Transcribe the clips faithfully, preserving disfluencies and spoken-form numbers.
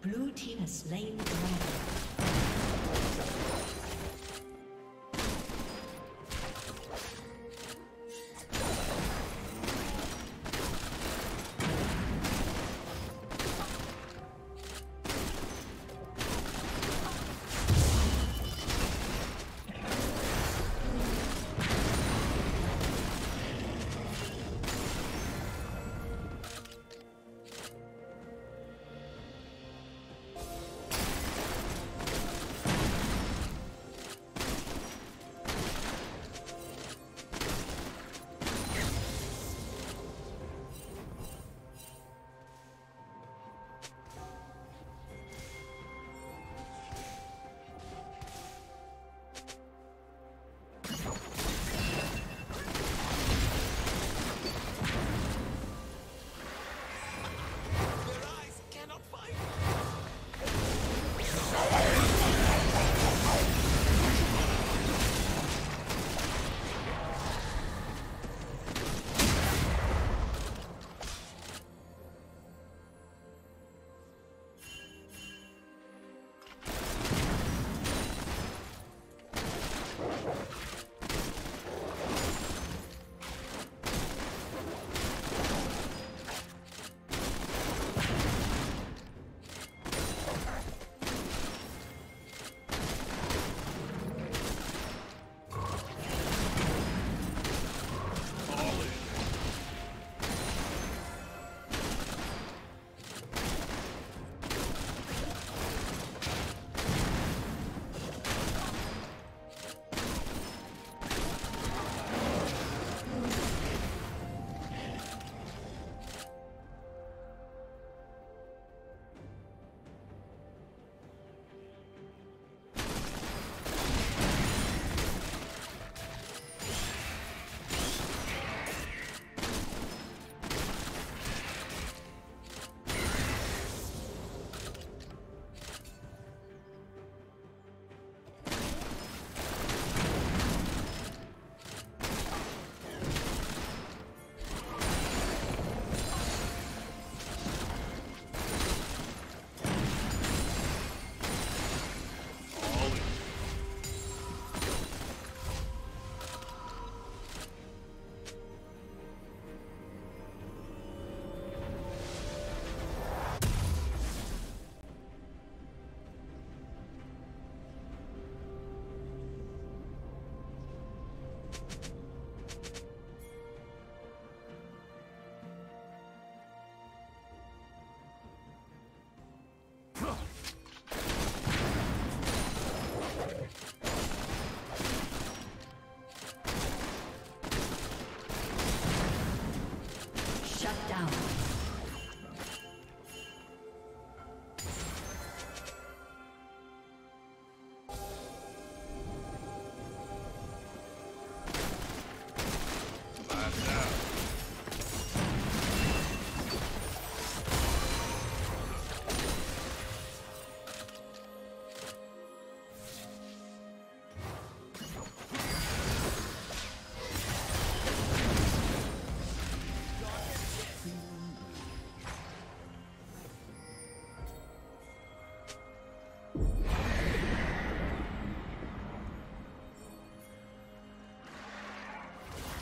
Blue team has slain the dragon.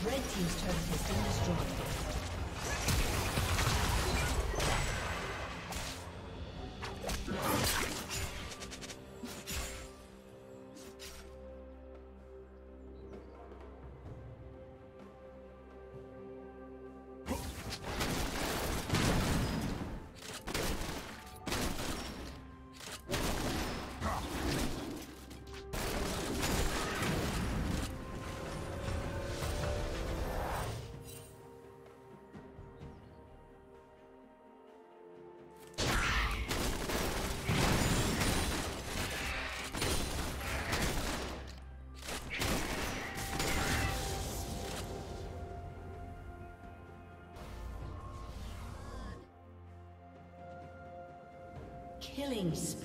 Red team's turret has been destroyed. Killing spree.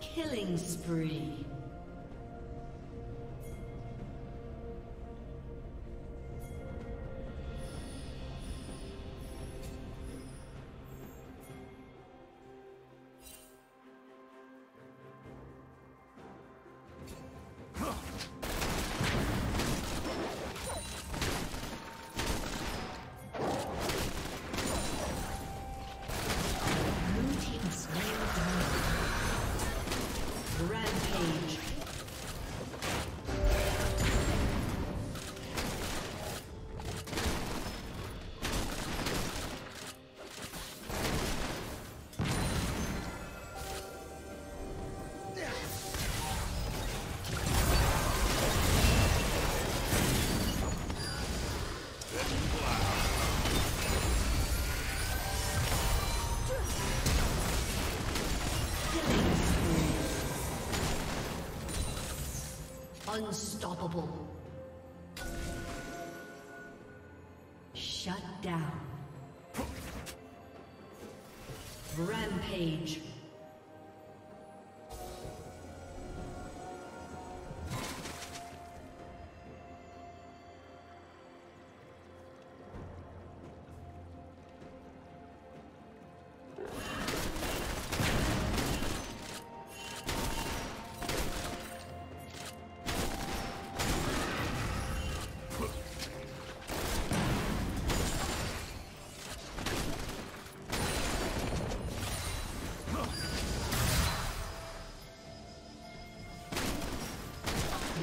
Killing spree. Unstoppable. Shut down. Rampage.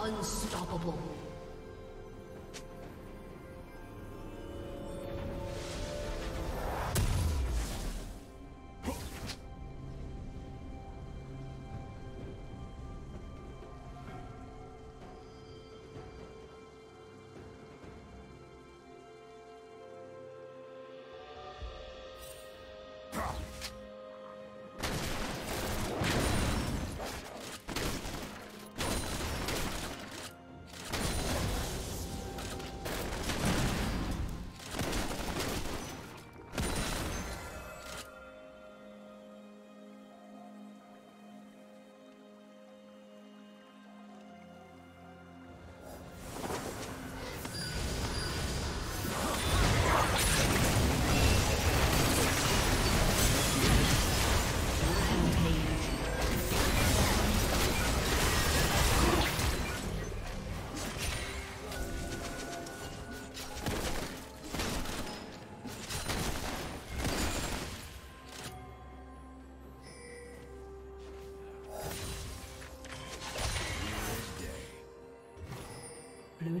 Unstoppable. Blue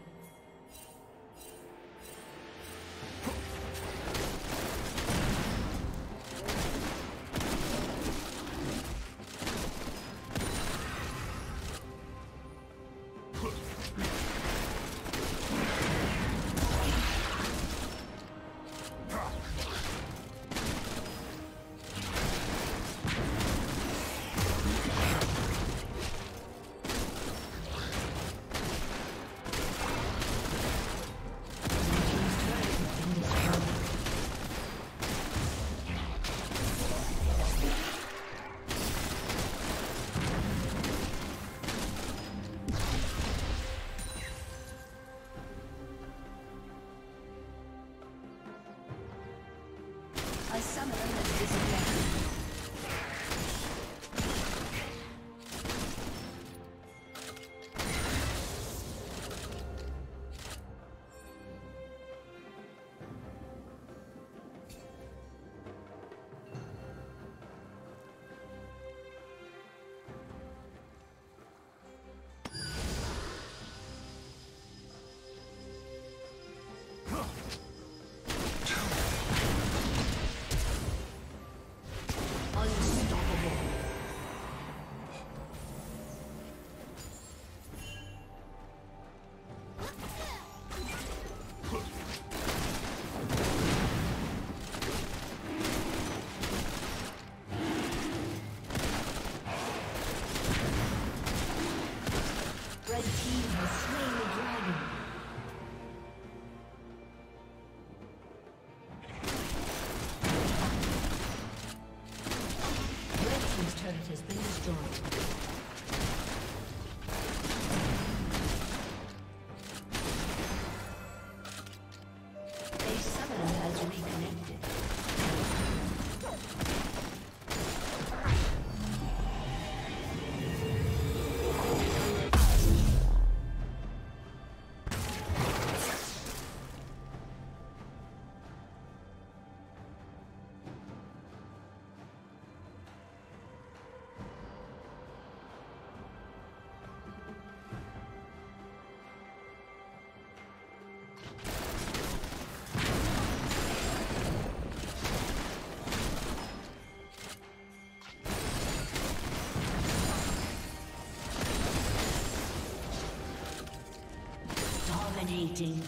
Dominating.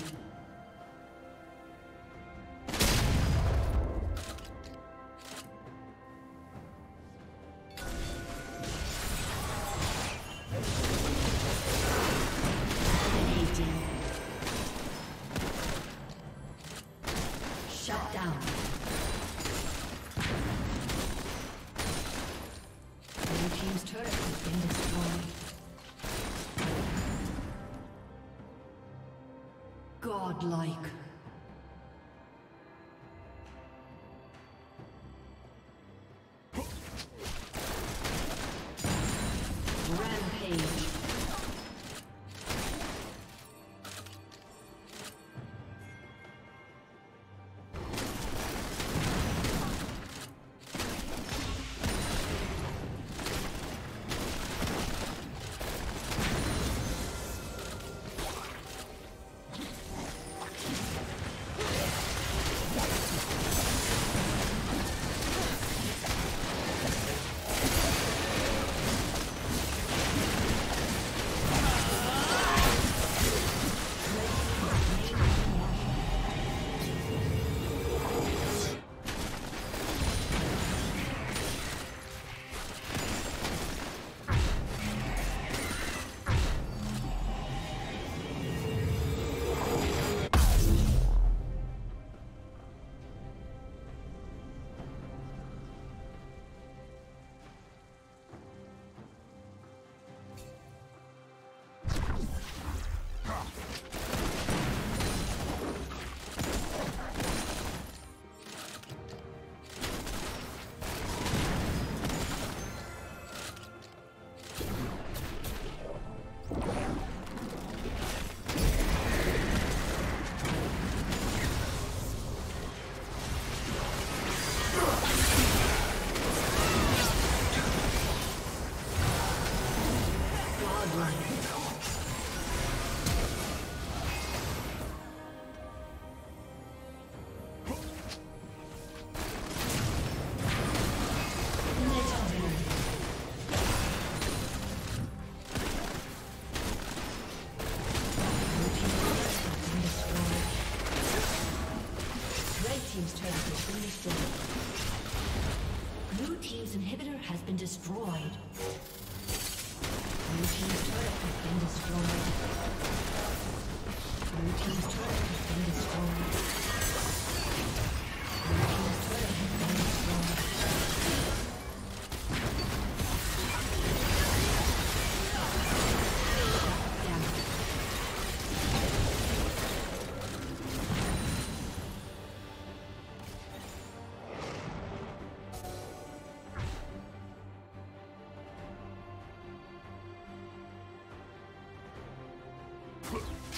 Shut down. Blue team's turret has been destroyed. Godlike. Rampage. Blue team's inhibitor has been destroyed. Blue team's turret has been destroyed. Blue team's turret has been destroyed. Blue team's turret has been Look.